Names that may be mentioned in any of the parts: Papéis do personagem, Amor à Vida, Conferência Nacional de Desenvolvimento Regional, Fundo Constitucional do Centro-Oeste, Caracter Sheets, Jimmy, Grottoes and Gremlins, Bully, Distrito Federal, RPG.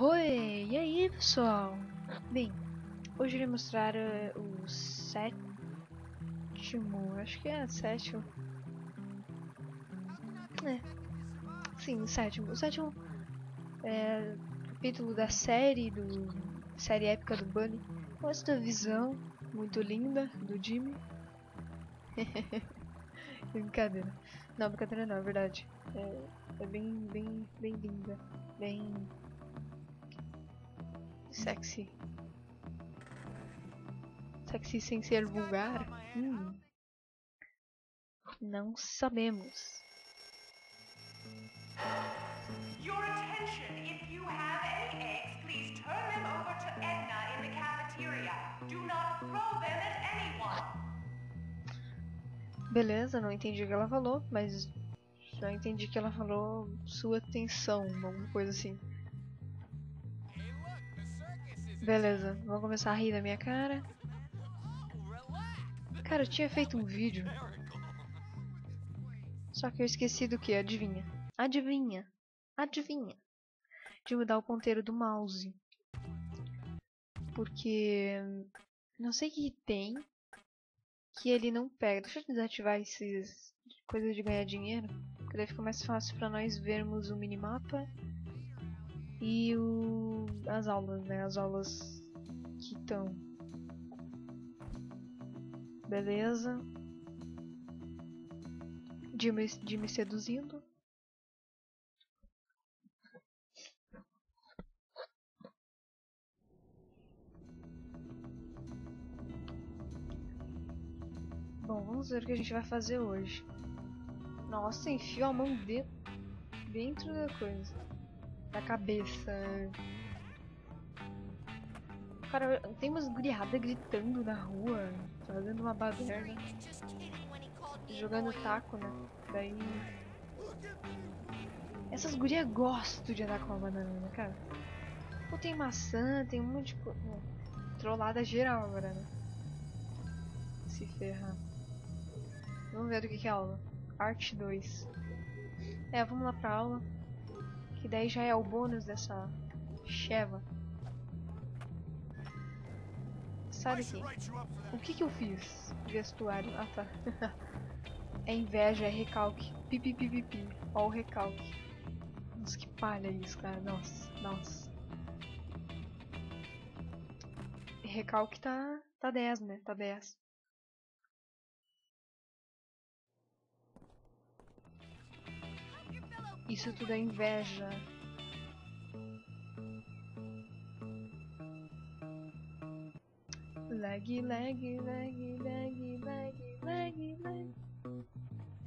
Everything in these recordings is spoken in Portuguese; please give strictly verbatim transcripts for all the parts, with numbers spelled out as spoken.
Oi, e aí pessoal? Bem, hoje eu irei mostrar uh, o sétimo, acho que é sétimo, é, sim, o sétimo, o sétimo é, capítulo da série, do série épica do Bully, com esta visão muito linda do Jimmy. Brincadeira, não, brincadeira não, é verdade, é, é bem, bem, bem linda, bem... sexy. Sexy sem ser vulgar? Hum. Não sabemos. Your attention, if you have any eggs, please turn them over to Edna in the cafeteria. Do not throw them at anyone. Beleza, não entendi o que ela falou, mas já entendi que ela falou sua atenção, alguma coisa assim. Beleza, vou começar a rir da minha cara. Cara, eu tinha feito um vídeo, só que eu esqueci do que? Adivinha? Adivinha? Adivinha? De mudar o ponteiro do mouse. Porque... não sei o que tem que ele não pega. Deixa eu desativar essas coisas de ganhar dinheiro, porque daí fica mais fácil pra nós vermos o minimapa. E o... as aulas, né? As aulas que estão. Beleza. Jimmy, Jimmy seduzindo. Bom, vamos ver o que a gente vai fazer hoje. Nossa, enfio a mão de... dentro da coisa. Da cabeça. Cara, tem umas guriadas gritando na rua, fazendo uma baderna, jogando taco, né? Daí... essas gurias gostam de andar com uma banana, cara. Pô, tem maçã, tem um monte de coisa. Trollada geral agora, né? Se ferrar. Vamos ver do que é a aula. Arte dois. É, vamos lá pra aula. Que daí já é o bônus dessa cheva. Sabe que? O que que eu fiz? Vestuário. Ah, tá. É inveja, é recalque. Pipi, pipi, pipi. Ó o recalque. Nossa, que palha isso, cara. Nossa, nossa. Recalque tá... tá dez, né? Tá dez. Isso tudo é inveja. Lag, lag, lag, lag, lag, lag, lag.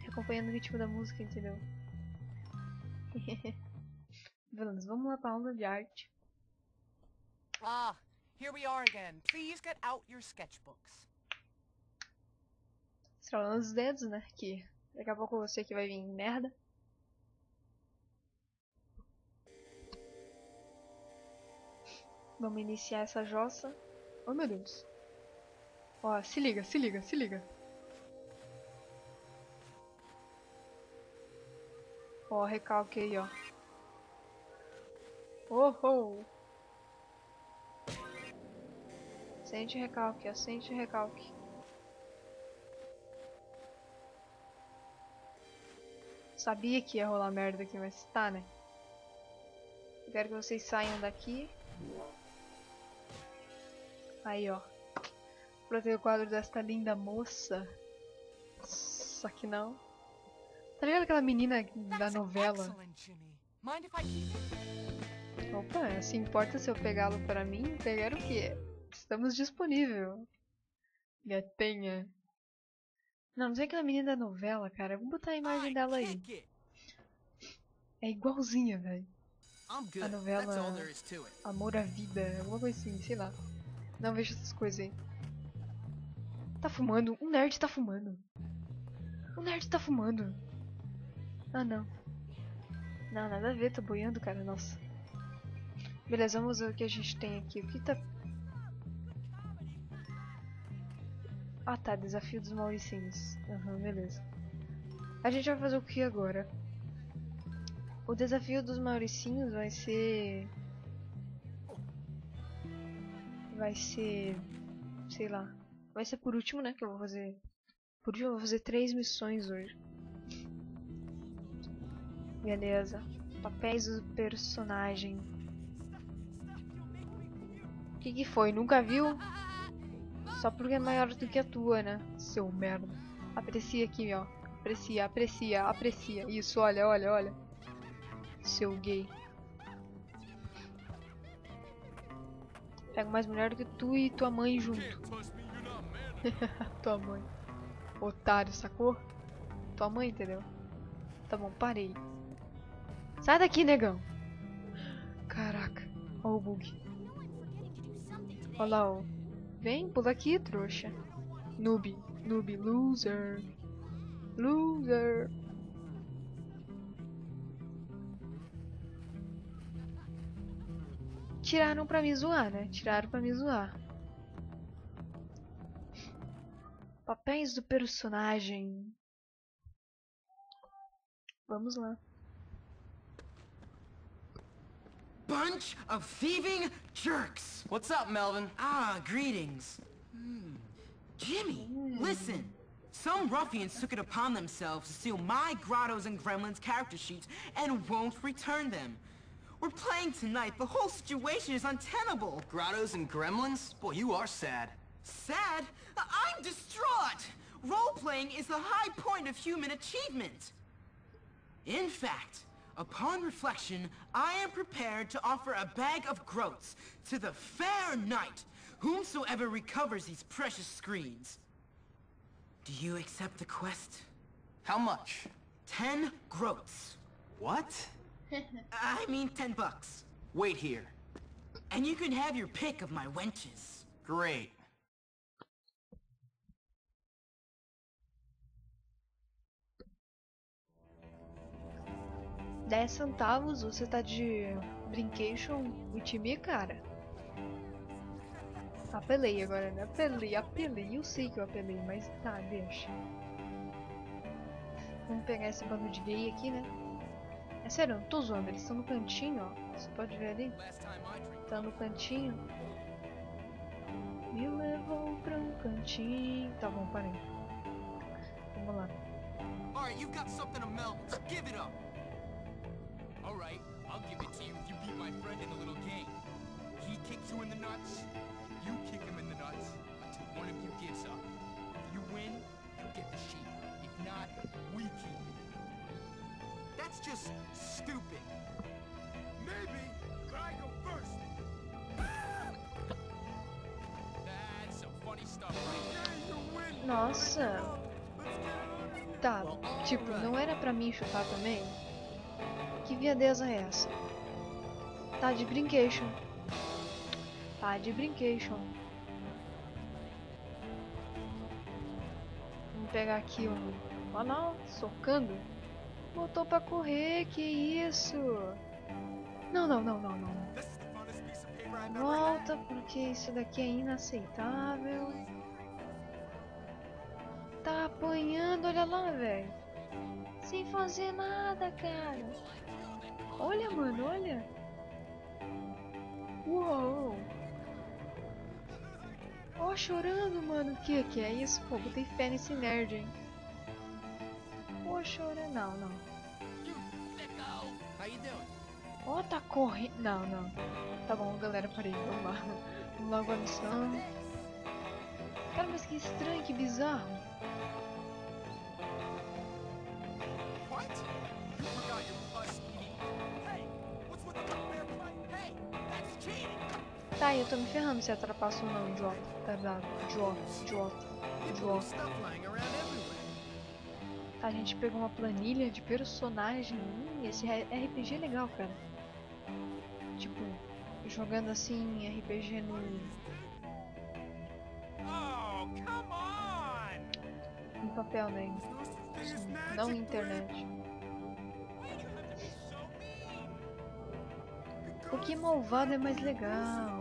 Acompanhando o ritmo da música, entendeu? Vamos, vamos lá para a aula de arte. Ah, here we are again. Please get out your sketchbooks. Estralando os dedos, né? Que daqui a pouco você que vai vir merda. Vamos iniciar essa jossa. Oh, meu Deus. Ó, se liga, se liga, se liga. Ó, recalque aí, ó. Oh, oh. Sente o recalque, ó. Sente o recalque. Sabia que ia rolar merda aqui, mas tá, né? Eu quero que vocês saiam daqui. Aí, ó, pra ter o quadro desta linda moça. Só que não. Tá ligado aquela menina da novela? Opa, se importa se eu pegá-lo para mim? Pegar o quê? Estamos disponível. Gatinha. Não, não sei aquela menina da novela, cara. Vou botar a imagem dela aí. É igualzinha, velho. A novela Amor à Vida, alguma coisa assim, sei lá. Não vejo essas coisas aí. Tá fumando. Um nerd tá fumando. Um nerd tá fumando. Ah, não. Não, nada a ver. Tô boiando, cara. Nossa. Beleza, vamos ver o que a gente tem aqui. O que tá... ah, tá. Desafio dos Mauricinhos. Aham, uhum, beleza. A gente vai fazer o que agora? O desafio dos Mauricinhos vai ser... vai ser, sei lá, vai ser por último, né, que eu vou fazer, por último eu vou fazer três missões hoje. Beleza, papéis do personagem. O que que foi? Nunca viu? Só porque é maior do que a tua, né, seu merda. Aprecia aqui, ó. Aprecia, aprecia, aprecia. Isso, olha, olha, olha. Seu gay. Pego mais mulher do que tu e tua mãe junto. Tua mãe. Otário, sacou? Tua mãe, entendeu? Tá bom, parei. Sai daqui, negão. Caraca. Ó o bug. Olha lá, ó. Vem, pula aqui, trouxa. Noob, noob, loser. Loser. Tiraram pra me zoar, né? Tiraram pra me zoar. Papéis do personagem. Vamos lá. Bunch of thieving jerks. What's up, Melvin? Ah, greetings. Hmm. Jimmy, listen. Some ruffians took it upon themselves to steal my Grottoes and Gremlins character sheets and won't return them. We're playing tonight. The whole situation is untenable. Grottoes and Gremlins? Boy, you are sad. Sad? I'm distraught! Role-playing is the high point of human achievement. In fact, upon reflection, I am prepared to offer a bag of groats to the fair knight, whomsoever recovers these precious screens. Do you accept the quest? How much? Ten groats. What? I mean ten bucks. Wait here. And you can have your pick of my wenches. Great. dez centavos, você tá de brincation no time, cara. Apelei agora, né? Apelei, apelei. Eu sei que eu apelei, mas tá, deixa. Vamos pegar esse bando de gay aqui, né? É sério, eu não tô zoando, eles estão no cantinho, ó. Você pode ver ali? Tá no cantinho. Me levou pra um cantinho. Tá bom, parei. Vamos lá. Alright, you've got something to melt. Give it up. Alright, I'll give it to you if you beat my friend in a little game. He kicks you in the nuts, you kick him in the nuts, until one of you gives up. If you win, you get the sheep. If not, we keep it. That's just stupid. Maybe I go first. That's some funny stuff. Nossa. Tá, tipo, não era pra mim chutar também? Que viadeza é essa? Tá de brincation. Tá de brincation. Vamos pegar aqui um... Ah não, socando. Botou pra correr, que isso? Não, não, não, não, não. Volta, porque isso daqui é inaceitável. Tá apanhando, olha lá, velho. Sem fazer nada, cara. Olha, mano, olha. Uou. Ó, chorando, mano. O que que é isso? Pô, botei fé nesse nerd, hein. Pô, chora. Não, não. Ó, oh, tá correndo. Não, não. Tá bom, galera, parei. Vamos lá. Vamos logo a missão. Cara, mas que estranho, que bizarro. Tá, eu tô me ferrando se atrapaço ou não, idiota. Tardado. Idiota, idiota, idiota. A gente pegou uma planilha de personagem. Hum, esse R P G é legal, cara. Tipo, jogando assim R P G no... no papel, né? Sim, não na internet. O que malvado é mais legal.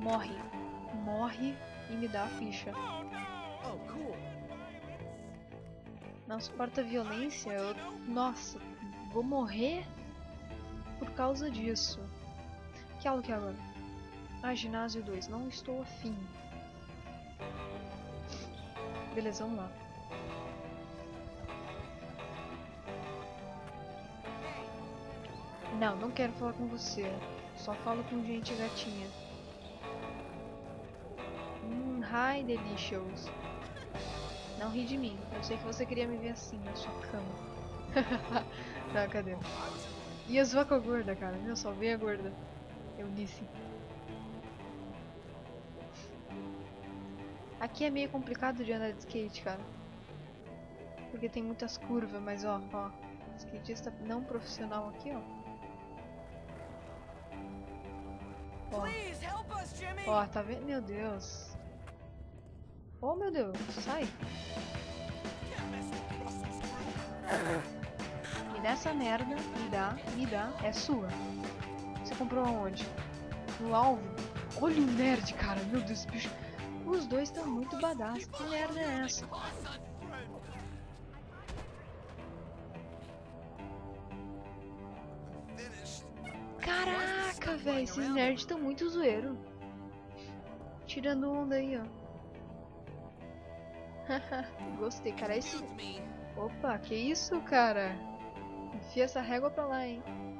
Morre. Morre e me dá a ficha. Oh, cool. Não suporta violência, eu... Nossa, vou morrer por causa disso. Que aula que é agora? Ah, ginásio dois. Não estou afim. Beleza, vamos lá. Não, não quero falar com você. Só falo com gente gatinha. Hum, hi, delicious. Não ri de mim. Eu sei que você queria me ver assim, na sua cama. Não, cadê? Ia zoar com a gorda, cara. Meu, só veio a gorda. Eu disse. Aqui é meio complicado de andar de skate, cara. Porque tem muitas curvas, mas ó, ó. Skatista não profissional aqui, ó. Ó, oh, tá vendo? Meu Deus. Oh, meu Deus. Sai. Me dá essa merda. Me dá. Me dá. É sua. Você comprou aonde? No alvo? Olha o nerd, cara. Meu Deus, bicho. Os dois estão muito badass. Que merda é essa? Caraca, velho. Esses nerds estão muito zoeiros. Tirando onda aí, ó. Gostei, cara. Esse... Opa, que isso, cara? Enfia essa régua pra lá, hein?